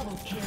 Double kill.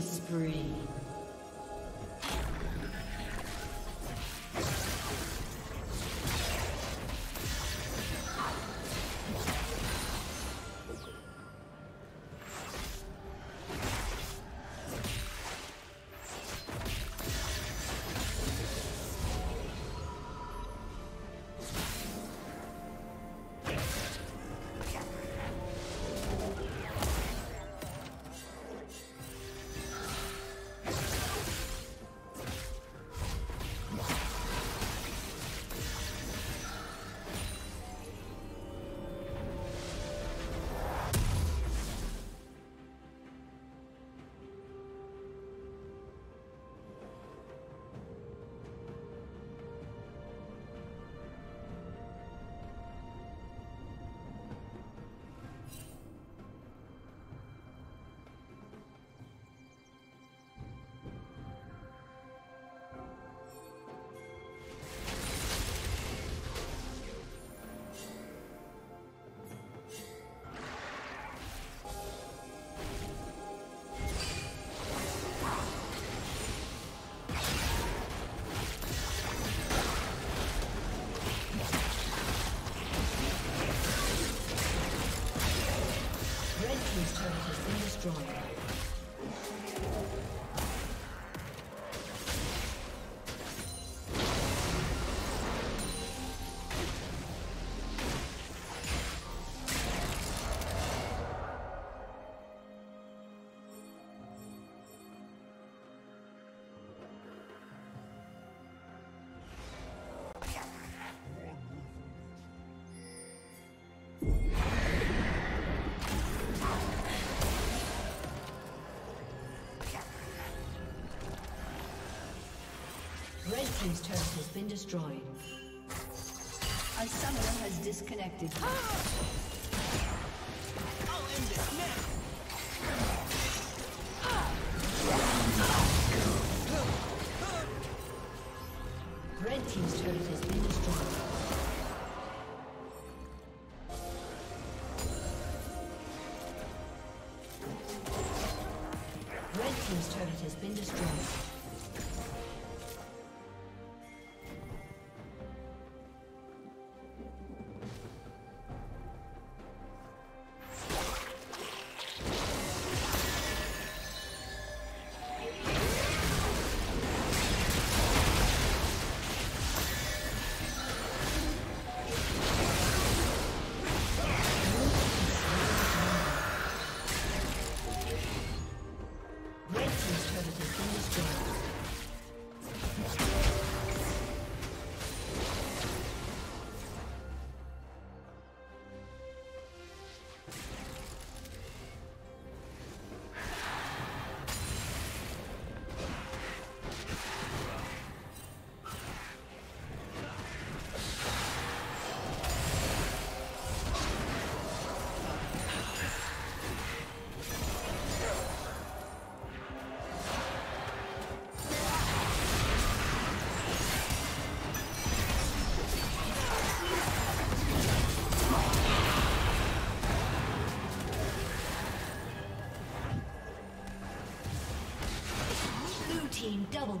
Spree. His turret has been destroyed. A summoner has disconnected. I'll end this now. Red team's turret has been destroyed. Red team's turret has been destroyed. Red team's turret has been destroyed. Double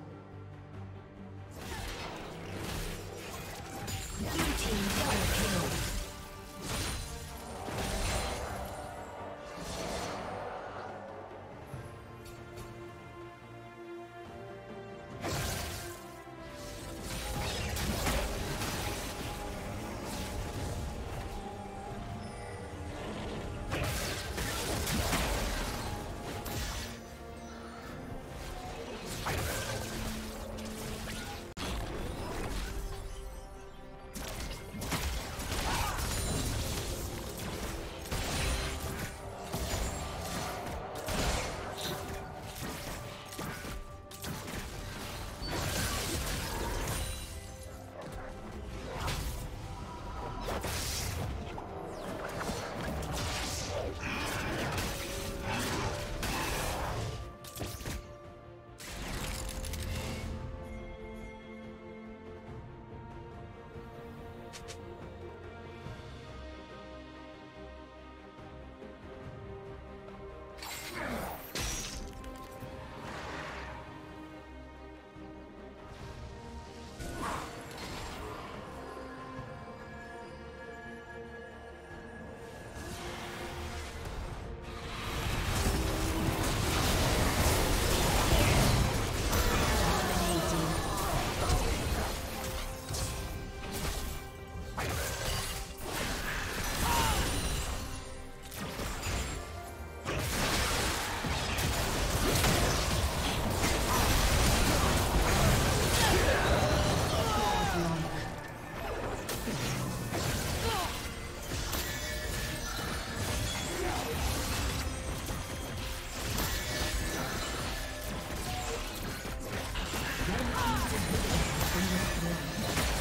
Blue team double kill. Thank you.